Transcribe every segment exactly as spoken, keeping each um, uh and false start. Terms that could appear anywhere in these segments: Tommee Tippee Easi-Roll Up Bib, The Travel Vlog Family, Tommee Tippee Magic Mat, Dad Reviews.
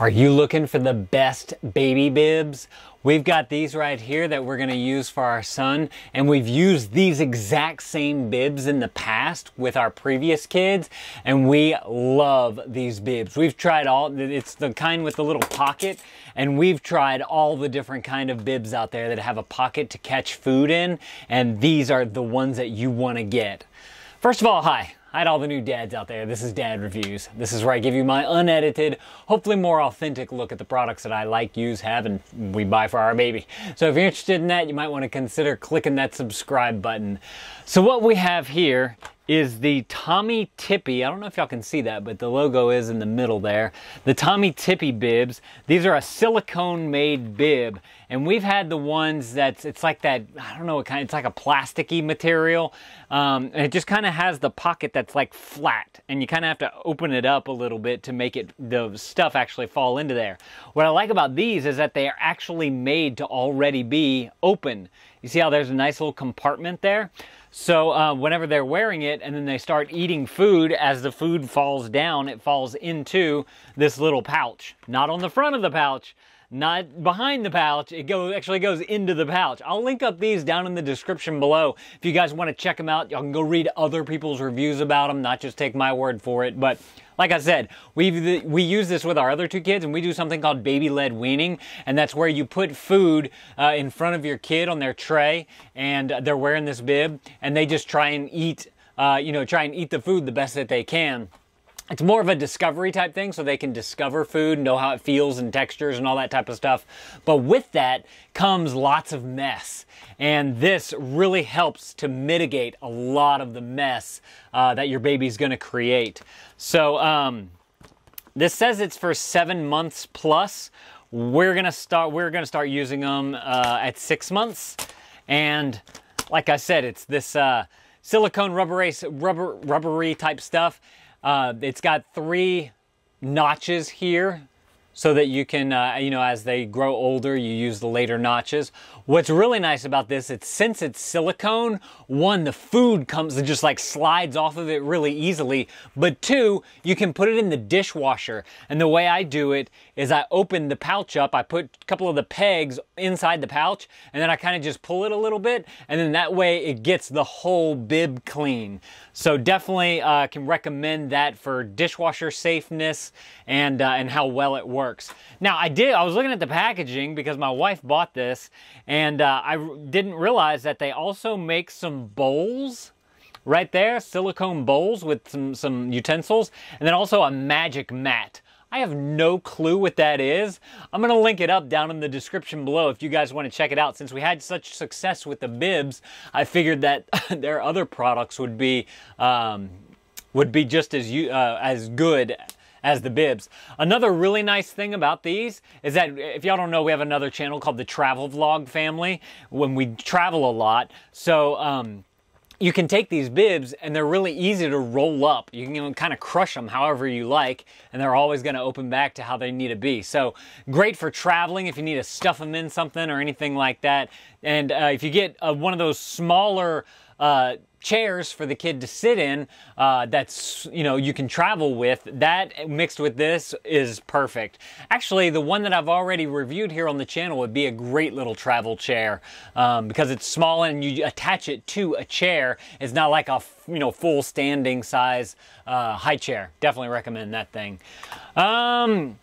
Are you looking for the best baby bibs? We've got these right here that we're gonna use for our son, and we've used these exact same bibs in the past with our previous kids, and we love these bibs. We've tried all, it's the kind with the little pocket, and we've tried all the different kind of bibs out there that have a pocket to catch food in, and these are the ones that you wanna get. First of all, hi. Hi to all the new dads out there, this is Dad Reviews. This is where I give you my unedited, hopefully more authentic look at the products that I like, use, have, and we buy for our baby. So if you're interested in that, you might want to consider clicking that subscribe button. So what we have here is the Tommee Tippee. I don't know if y'all can see that, but the logo is in the middle there. The Tommee Tippee bibs. These are a silicone made bib. And we've had the ones that's, it's like that, I don't know what kind, it's like a plasticky material. Um, and it just kind of has the pocket that's like flat. And you kind of have to open it up a little bit to make it, the stuff actually fall into there. What I like about these is that they are actually made to already be open. You see how there's a nice little compartment there? So uh, whenever they're wearing it and then they start eating food, as the food falls down, it falls into this little pouch. Not on the front of the pouch, not behind the pouch, it go, actually goes into the pouch. I'll link up these down in the description below. If you guys want to check them out, y'all can go read other people's reviews about them, not just take my word for it. But like I said, we we use this with our other two kids, and we do something called baby-led weaning, and that's where you put food uh, in front of your kid on their tray, and they're wearing this bib, and they just try and eat, uh, you know, try and eat the food the best that they can. It's more of a discovery type thing, so they can discover food, know how it feels and textures and all that type of stuff. But with that comes lots of mess. And this really helps to mitigate a lot of the mess uh, that your baby's gonna create. So um, this says it's for seven months plus. We're gonna start, we're gonna start using them uh, at six months. And like I said, it's this uh, silicone rubbery, rubber, rubbery type stuff. Uh, it's got three notches here so that you can, uh, you know, as they grow older, you use the later notches. What's really nice about this, it's since it's silicone, one, the food comes and just like slides off of it really easily, but two, you can put it in the dishwasher. And the way I do it is I open the pouch up, I put a couple of the pegs inside the pouch, and then I kind of just pull it a little bit, and then that way it gets the whole bib clean. So definitely uh, can recommend that for dishwasher safeness and, uh, and how well it works. Now I did, I was looking at the packaging because my wife bought this, and uh, I didn't realize that they also make some bowls right there, silicone bowls with some, some utensils, and then also a magic mat. I have no clue what that is. I'm gonna link it up down in the description below if you guys wanna check it out. Since we had such success with the bibs, I figured that their other products would be, um, would be just as, you, uh, as good as the bibs. Another really nice thing about these is that, if y'all don't know, we have another channel called The Travel Vlog Family, when we travel a lot. So um, you can take these bibs and they're really easy to roll up. You can, you know, kind of crush them however you like, and they're always gonna open back to how they need to be. So great for traveling if you need to stuff them in something or anything like that. And uh, if you get uh, one of those smaller uh, chairs for the kid to sit in, uh, that's, you know, you can travel with, that mixed with this is perfect. Actually, the one that I've already reviewed here on the channel would be a great little travel chair, um, because it's small and you attach it to a chair. It's not like a, you know, full standing size uh, high chair. Definitely recommend that thing. Um,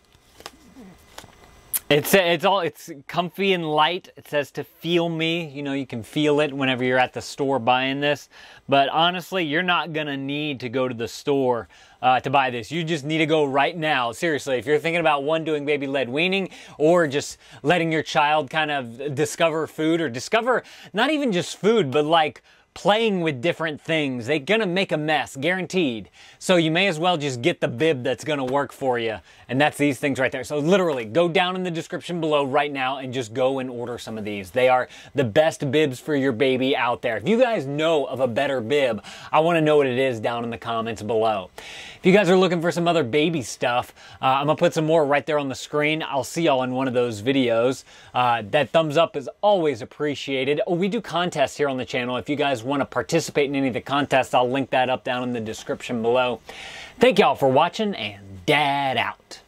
It's it's all it's comfy and light. It says to feel me. You know, you can feel it whenever you're at the store buying this. But honestly, you're not gonna need to go to the store uh, to buy this. You just need to go right now. Seriously, if you're thinking about one doing baby-led weaning or just letting your child kind of discover food, or discover not even just food, but like playing with different things. They're gonna make a mess, guaranteed. So you may as well just get the bib that's gonna work for you. And that's these things right there. So literally, go down in the description below right now and just go and order some of these. They are the best bibs for your baby out there. If you guys know of a better bib, I wanna know what it is down in the comments below. If you guys are looking for some other baby stuff, uh, I'm gonna put some more right there on the screen. I'll see y'all in one of those videos. Uh, that thumbs up is always appreciated. Oh, we do contests here on the channel. If you guys want to participate in any of the contests, I'll link that up down in the description below. Thank y'all for watching, and Dad out.